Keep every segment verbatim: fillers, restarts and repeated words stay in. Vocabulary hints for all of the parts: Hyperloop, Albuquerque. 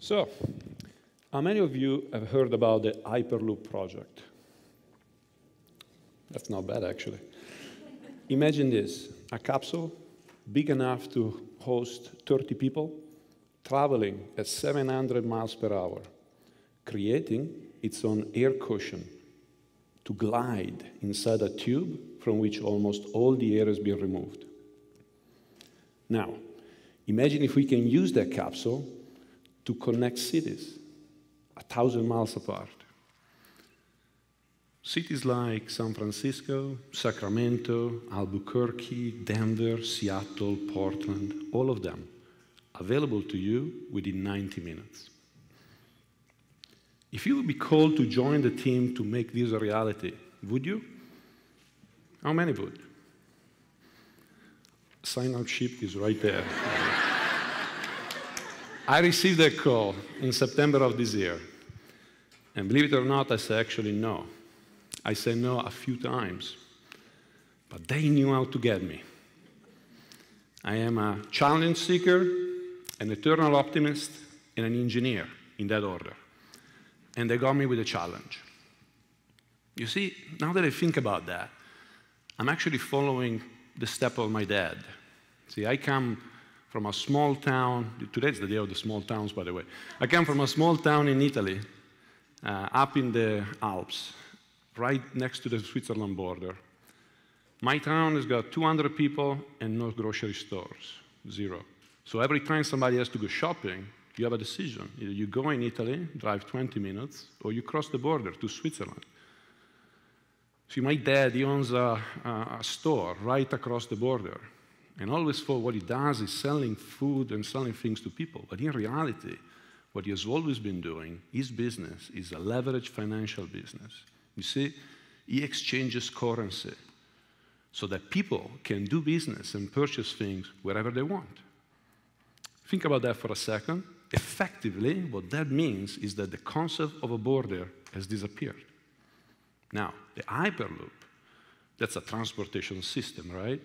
So, how many of you have heard about the Hyperloop project? That's not bad, actually. Imagine this, a capsule big enough to host thirty people traveling at seven hundred miles per hour, creating its own air cushion to glide inside a tube from which almost all the air has been removed. Now, imagine if we can use that capsule to connect cities a thousand miles apart. Cities like San Francisco, Sacramento, Albuquerque, Denver, Seattle, Portland, all of them available to you within ninety minutes. If you would be called to join the team to make this a reality, would you? How many would? Sign-up sheet is right there. I received that call in September of this year. And believe it or not, I said actually no. I said no a few times. But they knew how to get me. I am a challenge seeker, an eternal optimist, and an engineer, in that order. And they got me with a challenge. You see, now that I think about that, I'm actually following the step of my dad. See, I come from a small town. Today's the day of the small towns, by the way. I come from a small town in Italy, uh, up in the Alps, right next to the Switzerland border. My town has got two hundred people and no grocery stores, zero. So every time somebody has to go shopping, you have a decision. Either you go in Italy, drive twenty minutes, or you cross the border to Switzerland. See, my dad, he owns a, a store right across the border. And always thought what he does is selling food and selling things to people. But in reality, what he has always been doing, his business, is a leveraged financial business. You see, he exchanges currency so that people can do business and purchase things wherever they want. Think about that for a second. Effectively, what that means is that the concept of a border has disappeared. Now, the Hyperloop, that's a transportation system, right?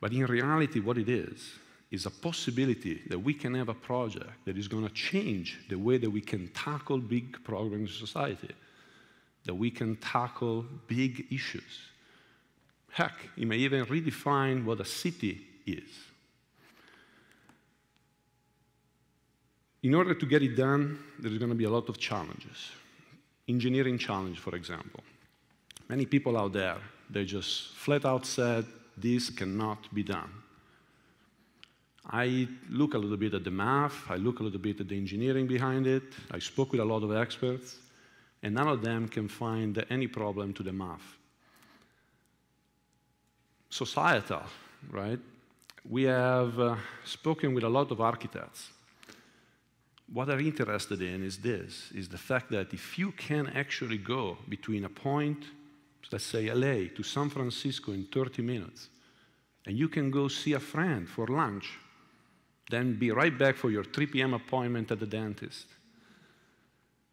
But in reality, what it is, is a possibility that we can have a project that is going to change the way that we can tackle big problems in society, that we can tackle big issues. Heck, it may even redefine what a city is. In order to get it done, there's going to be a lot of challenges. Engineering challenge, for example. Many people out there, they just flat out said, this cannot be done. I look a little bit at the math, I look a little bit at the engineering behind it, I spoke with a lot of experts, and none of them can find any problem to the math. Societal, right? We have uh, spoken with a lot of architects. What they're interested in is this, is the fact that if you can actually go between a point, let's say L A, to San Francisco in thirty minutes, and you can go see a friend for lunch, then be right back for your three p m appointment at the dentist.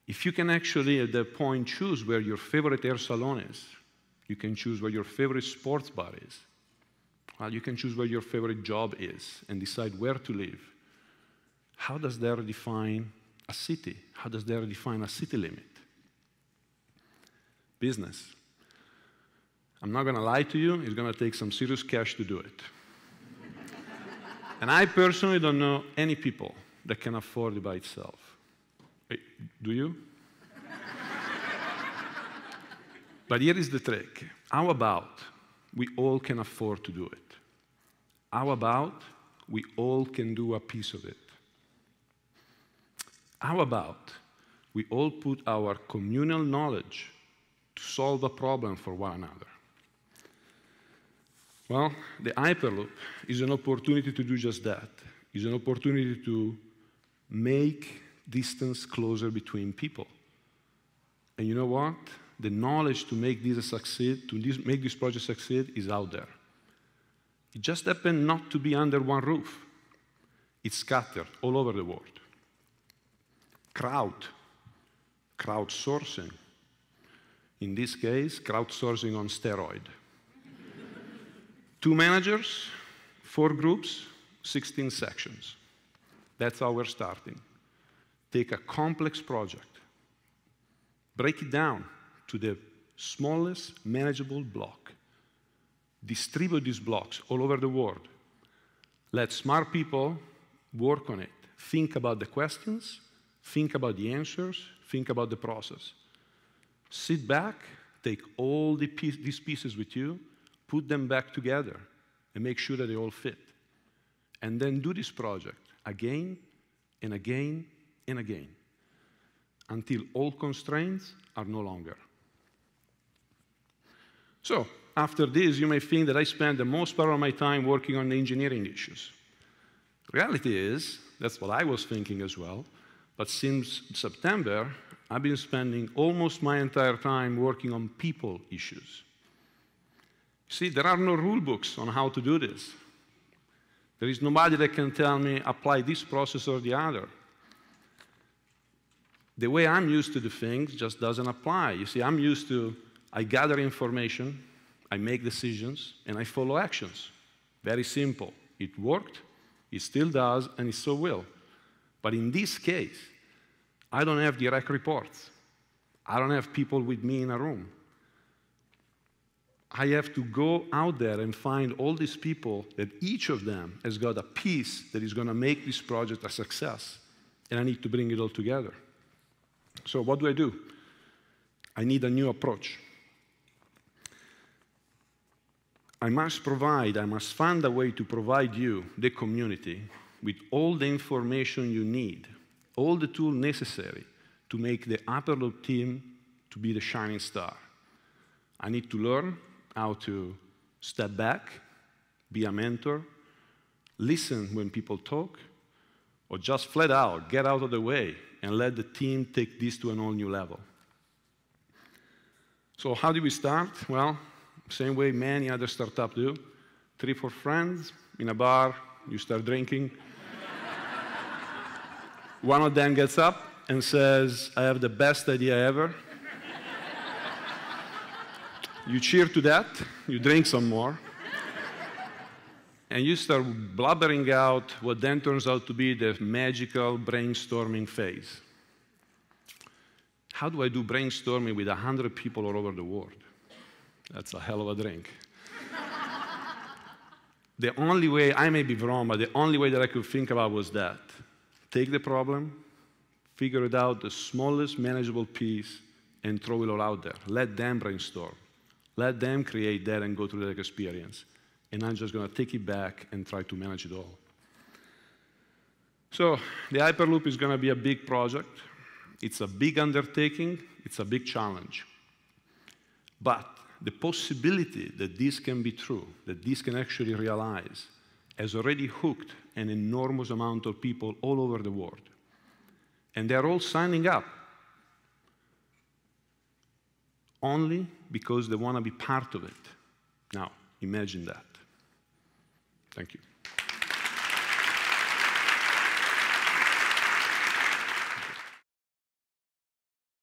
If you can actually, at that point, choose where your favorite hair salon is, you can choose where your favorite sports bar is, well, you can choose where your favorite job is and decide where to live. How does that redefine a city? How does that redefine a city limit? Business. I'm not going to lie to you, it's going to take some serious cash to do it. And I personally don't know any people that can afford it by itself. Hey, do you? But here is the trick. How about we all can afford to do it? How about we all can do a piece of it? How about we all put our communal knowledge to solve a problem for one another? Well, the Hyperloop is an opportunity to do just that. It's an opportunity to make distance closer between people. And you know what? The knowledge to make this succeed, to this, make this project succeed, is out there. It just happened not to be under one roof. It's scattered all over the world. Crowd, crowdsourcing. In this case, crowdsourcing on steroid. Two managers, four groups, sixteen sections. That's how we're starting. Take a complex project, break it down to the smallest manageable block, distribute these blocks all over the world. Let smart people work on it. Think about the questions, think about the answers, think about the process. Sit back, take all the piece, these pieces with you, put them back together, and make sure that they all fit. And then do this project again and again and again until all constraints are no longer. So, after this, you may think that I spend the most part of my time working on engineering issues. Reality is, that's what I was thinking as well, but since September, I've been spending almost my entire time working on people issues. See, there are no rule books on how to do this. There is nobody that can tell me, apply this process or the other. The way I'm used to do things just doesn't apply. You see, I'm used to, I gather information, I make decisions, and I follow actions. Very simple. It worked, it still does, and it so will. But in this case, I don't have direct reports. I don't have people with me in a room. I have to go out there and find all these people that each of them has got a piece that is going to make this project a success, and I need to bring it all together. So what do I do? I need a new approach. I must provide, I must find a way to provide you, the community, with all the information you need, all the tools necessary to make the Hyperloop team to be the shining star. I need to learn how to step back, be a mentor, listen when people talk, or just flat out get out of the way and let the team take this to an all new level. So how do we start? Well, same way many other startups do. Three, four friends in a bar, you start drinking. One of them gets up and says, I have the best idea ever. You cheer to that, you drink some more, and you start blabbering out what then turns out to be the magical brainstorming phase. How do I do brainstorming with one hundred people all over the world? That's a hell of a drink. The only way, I may be wrong, but the only way that I could think about was that. Take the problem, figure it out, the smallest manageable piece, and throw it all out there. Let them brainstorm. Let them create that and go through that experience. And I'm just going to take it back and try to manage it all. So the Hyperloop is going to be a big project. It's a big undertaking. It's a big challenge. But the possibility that this can be true, that this can actually realize, has already hooked an enormous amount of people all over the world. And they're all signing up only because they want to be part of it. Now, imagine that. Thank you.